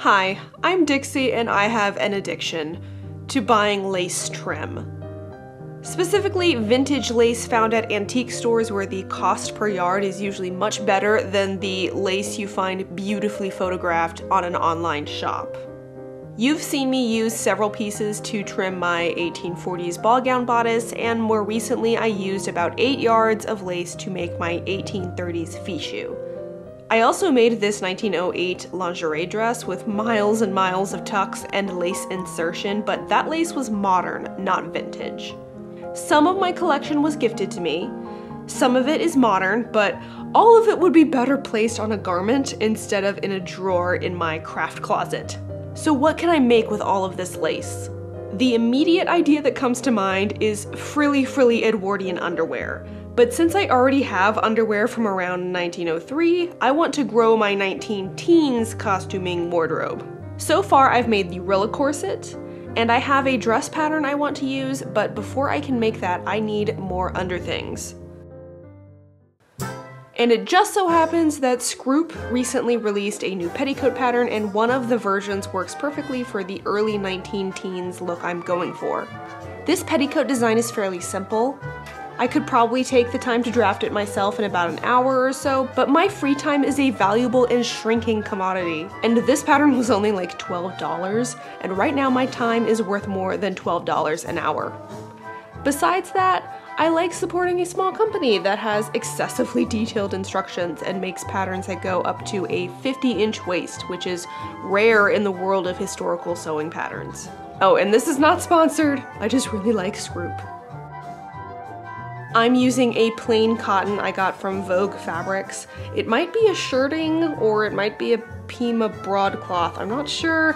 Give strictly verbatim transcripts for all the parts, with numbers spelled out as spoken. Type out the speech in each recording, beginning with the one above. Hi, I'm Dixie and I have an addiction to buying lace trim. Specifically, vintage lace found at antique stores where the cost per yard is usually much better than the lace you find beautifully photographed on an online shop. You've seen me use several pieces to trim my eighteen forties ball gown bodice, and more recently I used about eight yards of lace to make my eighteen thirties fichu. I also made this nineteen oh eight lingerie dress with miles and miles of tucks and lace insertion, but that lace was modern, not vintage. Some of my collection was gifted to me, some of it is modern, but all of it would be better placed on a garment instead of in a drawer in my craft closet. So what can I make with all of this lace? The immediate idea that comes to mind is frilly frilly Edwardian underwear. But since I already have underwear from around nineteen oh three, I want to grow my nineteen teens costuming wardrobe. So far I've made the Rilla corset, and I have a dress pattern I want to use, but before I can make that, I need more underthings. And it just so happens that Scroop recently released a new petticoat pattern, and one of the versions works perfectly for the early nineteen teens look I'm going for. This petticoat design is fairly simple. I could probably take the time to draft it myself in about an hour or so, but my free time is a valuable and shrinking commodity. And this pattern was only like twelve dollars, and right now my time is worth more than twelve dollars an hour. Besides that, I like supporting a small company that has excessively detailed instructions and makes patterns that go up to a fifty inch waist, which is rare in the world of historical sewing patterns. Oh, and this is not sponsored, I just really like Scroop. I'm using a plain cotton I got from Vogue Fabrics. It might be a shirting or it might be a Pima broadcloth, I'm not sure.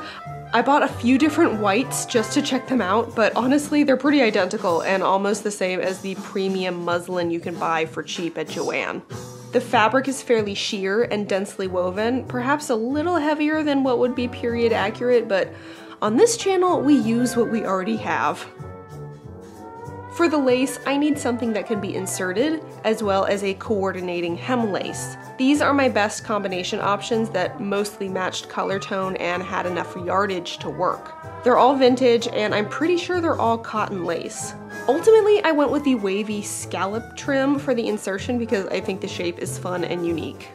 I bought a few different whites just to check them out, but honestly they're pretty identical and almost the same as the premium muslin you can buy for cheap at Joann. The fabric is fairly sheer and densely woven, perhaps a little heavier than what would be period accurate, but on this channel we use what we already have. For the lace, I need something that can be inserted, as well as a coordinating hem lace. These are my best combination options that mostly matched color tone and had enough yardage to work. They're all vintage, and I'm pretty sure they're all cotton lace. Ultimately, I went with the wavy scallop trim for the insertion because I think the shape is fun and unique.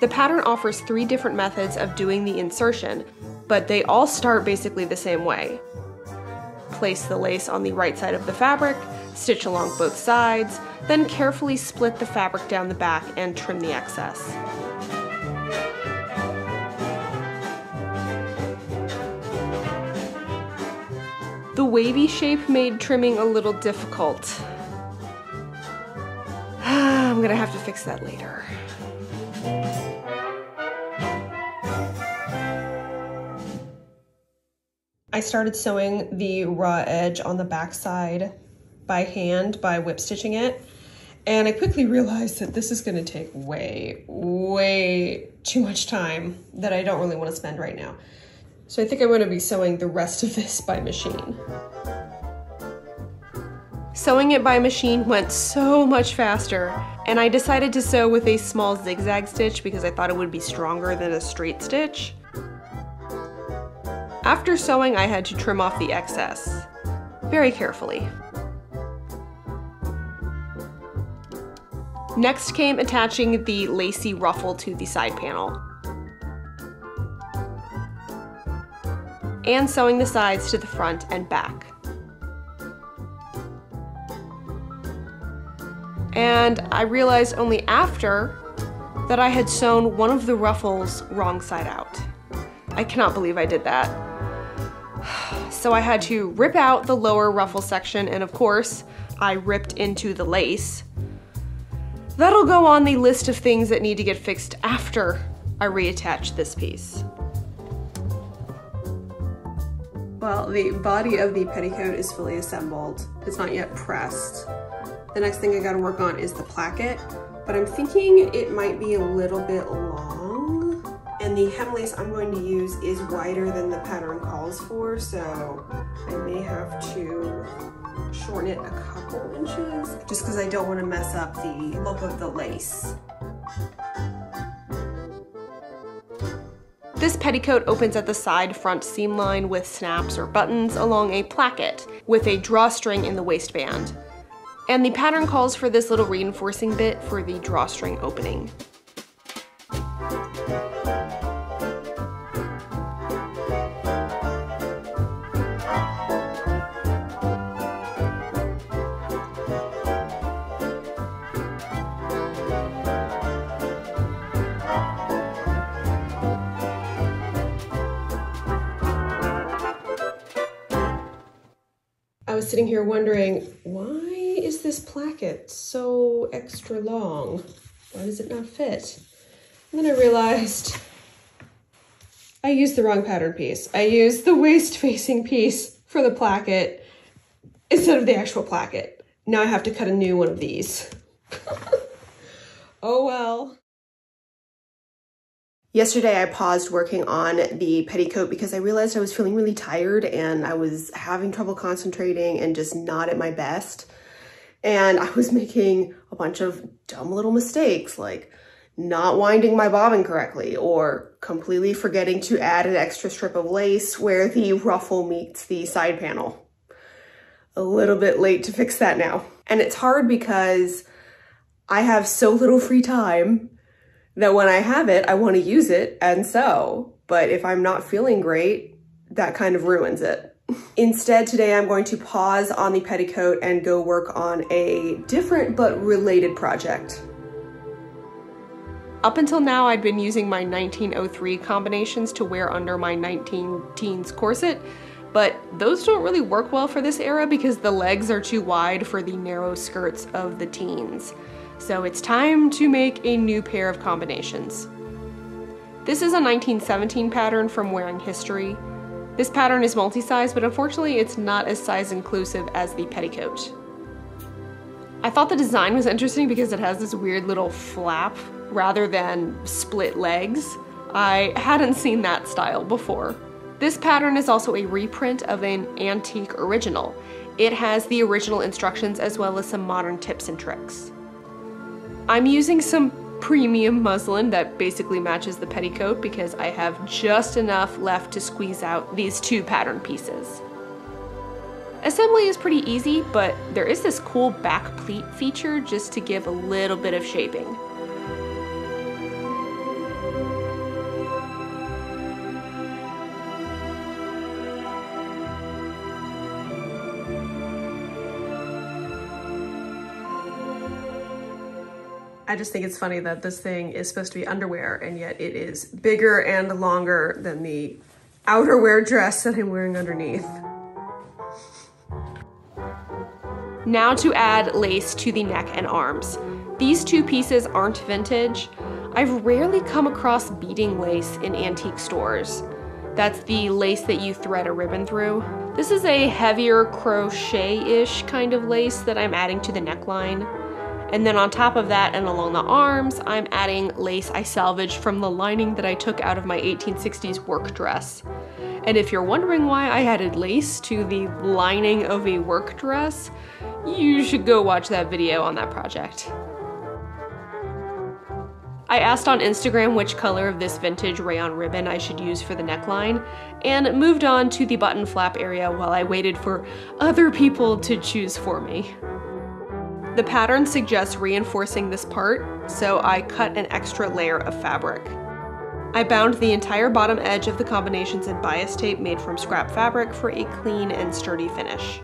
The pattern offers three different methods of doing the insertion, but they all start basically the same way. Place the lace on the right side of the fabric, stitch along both sides, then carefully split the fabric down the back and trim the excess. The wavy shape made trimming a little difficult. I'm gonna have to fix that later. I started sewing the raw edge on the back side by hand by whip stitching it, and I quickly realized that this is going to take way, way too much time that I don't really want to spend right now. So I think I'm going to be sewing the rest of this by machine. Sewing it by machine went so much faster, and I decided to sew with a small zigzag stitch because I thought it would be stronger than a straight stitch. After sewing, I had to trim off the excess, very carefully. Next came attaching the lacy ruffle to the side panel, and sewing the sides to the front and back. And I realized only after that I had sewn one of the ruffles wrong side out. I cannot believe I did that. So I had to rip out the lower ruffle section, and of course, I ripped into the lace. That'll go on the list of things that need to get fixed after I reattach this piece. Well, the body of the petticoat is fully assembled. It's not yet pressed. The next thing I gotta work on is the placket, but I'm thinking it might be a little bit long. And the hem lace I'm going to use is wider than the pattern calls for, so I may have to shorten it a couple inches just because I don't want to mess up the look of the lace. This petticoat opens at the side front seam line with snaps or buttons along a placket with a drawstring in the waistband. And the pattern calls for this little reinforcing bit for the drawstring opening. I was sitting here wondering, why is this placket so extra long? Why does it not fit? And then I realized I used the wrong pattern piece. I used the waist-facing piece for the placket instead of the actual placket. Now I have to cut a new one of these. Oh well. Yesterday I paused working on the petticoat because I realized I was feeling really tired and I was having trouble concentrating and just not at my best. And I was making a bunch of dumb little mistakes like not winding my bobbin correctly or completely forgetting to add an extra strip of lace where the ruffle meets the side panel. A little bit late to fix that now. And it's hard because I have so little free time that when I have it, I want to use it and sew. But if I'm not feeling great, that kind of ruins it. Instead, today I'm going to pause on the petticoat and go work on a different but related project. Up until now, I'd been using my nineteen oh three combinations to wear under my nineteen teens corset, but those don't really work well for this era because the legs are too wide for the narrow skirts of the teens. So it's time to make a new pair of combinations. This is a nineteen seventeen pattern from Wearing History. This pattern is multi-size, but unfortunately it's not as size inclusive as the petticoat. I thought the design was interesting because it has this weird little flap rather than split legs. I hadn't seen that style before. This pattern is also a reprint of an antique original. It has the original instructions as well as some modern tips and tricks. I'm using some premium muslin that basically matches the petticoat because I have just enough left to squeeze out these two pattern pieces. Assembly is pretty easy, but there is this cool back pleat feature just to give a little bit of shaping. I just think it's funny that this thing is supposed to be underwear and yet it is bigger and longer than the outerwear dress that I'm wearing underneath. Now to add lace to the neck and arms. These two pieces aren't vintage. I've rarely come across beading lace in antique stores. That's the lace that you thread a ribbon through. This is a heavier crochet-ish kind of lace that I'm adding to the neckline. And then on top of that and along the arms, I'm adding lace I salvaged from the lining that I took out of my eighteen sixties work dress. And if you're wondering why I added lace to the lining of a work dress, you should go watch that video on that project. I asked on Instagram which color of this vintage rayon ribbon I should use for the neckline, and moved on to the button flap area while I waited for other people to choose for me. The pattern suggests reinforcing this part, so I cut an extra layer of fabric. I bound the entire bottom edge of the combinations in bias tape made from scrap fabric for a clean and sturdy finish.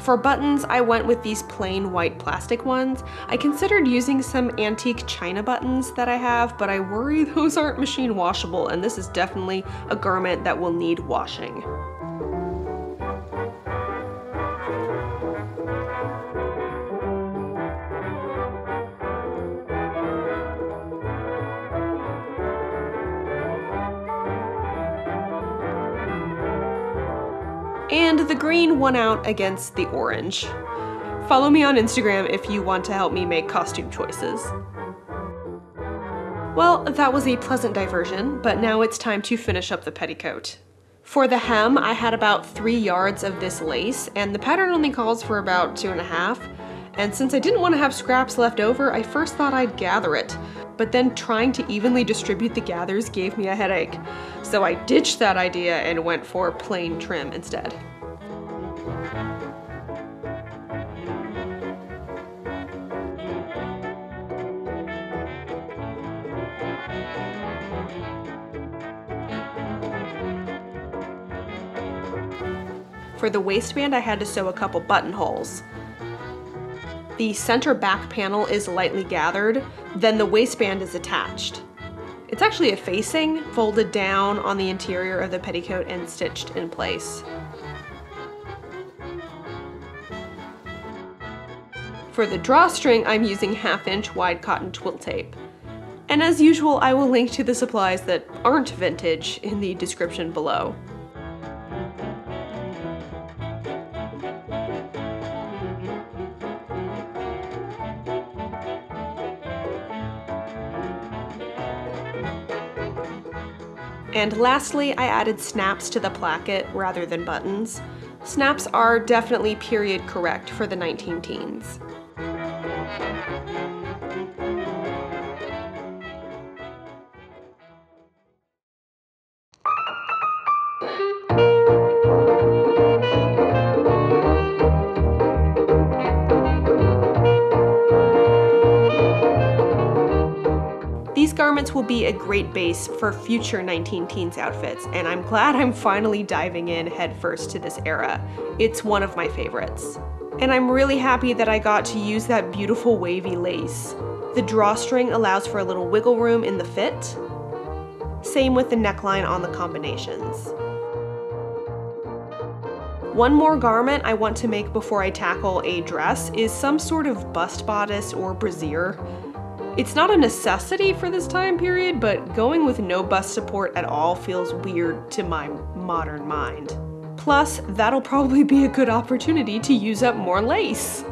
For buttons, I went with these plain white plastic ones. I considered using some antique china buttons that I have, but I worry those aren't machine washable, and this is definitely a garment that will need washing. And the green won out against the orange. Follow me on Instagram if you want to help me make costume choices. Well, that was a pleasant diversion, but now it's time to finish up the petticoat. For the hem, I had about three yards of this lace, and the pattern only calls for about two and a half. And since I didn't want to have scraps left over, I first thought I'd gather it. But then trying to evenly distribute the gathers gave me a headache. So I ditched that idea and went for plain trim instead. For the waistband, I had to sew a couple buttonholes. The center back panel is lightly gathered, then the waistband is attached. It's actually a facing, folded down on the interior of the petticoat and stitched in place. For the drawstring, I'm using half inch wide cotton twill tape. And as usual, I will link to the supplies that aren't vintage in the description below. And lastly, I added snaps to the placket rather than buttons. Snaps are definitely period correct for the nineteen teens. Garments will be a great base for future nineteen teens outfits, and I'm glad I'm finally diving in headfirst to this era. It's one of my favorites. And I'm really happy that I got to use that beautiful wavy lace. The drawstring allows for a little wiggle room in the fit. Same with the neckline on the combinations. One more garment I want to make before I tackle a dress is some sort of bust bodice or brassiere. It's not a necessity for this time period, but going with no bust support at all feels weird to my modern mind. Plus, that'll probably be a good opportunity to use up more lace.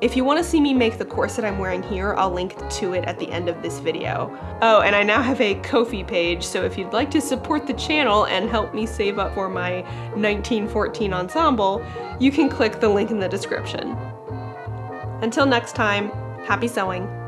If you want to see me make the corset I'm wearing here, I'll link to it at the end of this video. Oh, and I now have a Ko-fi page, so if you'd like to support the channel and help me save up for my nineteen fourteen ensemble, you can click the link in the description. Until next time, happy sewing!